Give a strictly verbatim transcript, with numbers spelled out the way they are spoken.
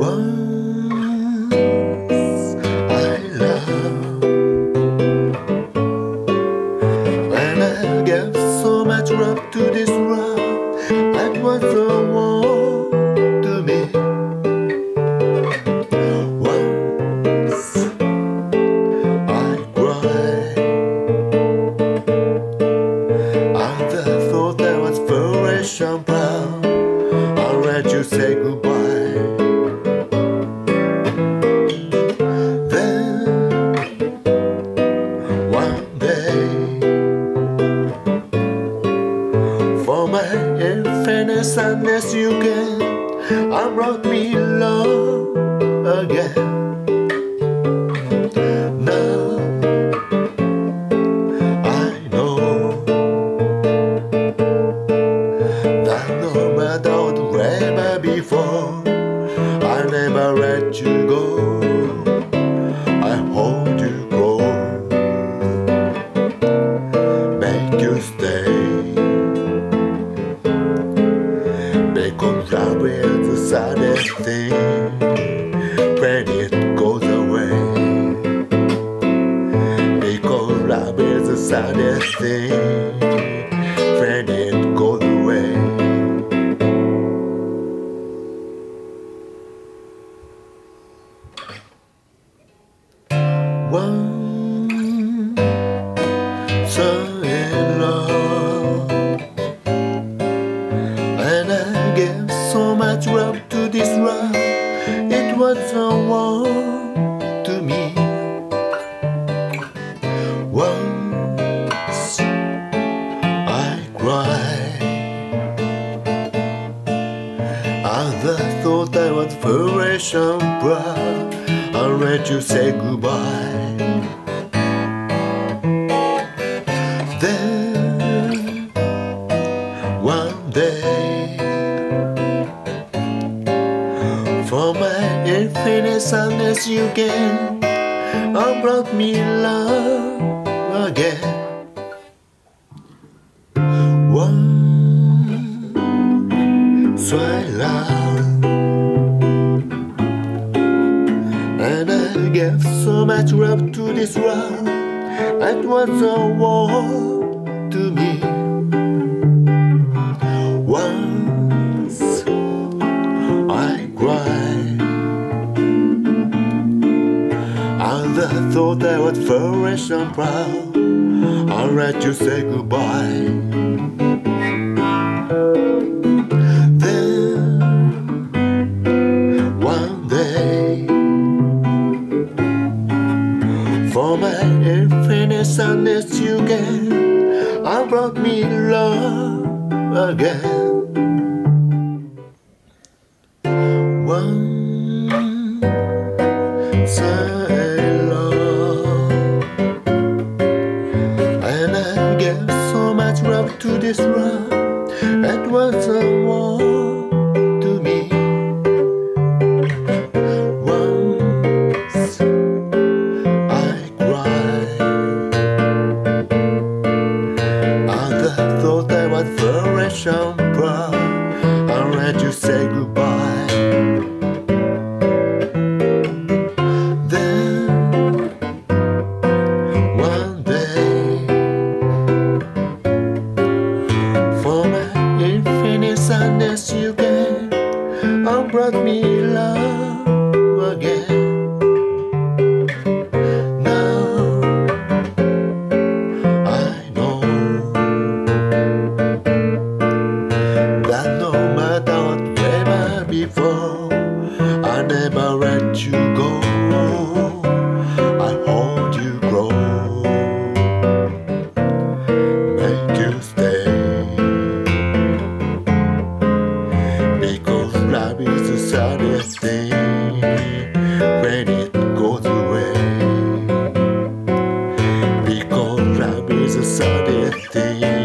Once I loved. When I gave so much love to this world, that was the world to me. Once I cried, and I thought I was foolish and proud. I'll let you say goodbye. For my infinite sadness you can, I brought me love again. Now I know that no matter whatever before, I never let you go. I hold you close, make you stay. Because love is the saddest thing when it goes away. Because love is the saddest thing when it goes away. Once in love, and I gave so much love to this world, it was a world to me. Once I cried, and I thought I was foolish and proud. I'll let you say goodbye. Then one day, for my infinite sadness you came, and brought me love again. Once I loved, and I gave so much love to this world, that was a world to me. Once I cried, and I thought I was foolish and proud. I'll let you say goodbye. Then one day, for my infinite sadness you gave, I brought me love again. Once I loved, and I gave so much love to this world, it was a world to me. Once I cried, and I thought I was foolish and proud. I'll let you say goodbye. Sadness you gave, I brought me love again. Now I know that no matter whatever before, I never let you go. I hold you close, make you stay. Because love is the saddest thing when it goes away. Because love is the saddest thing.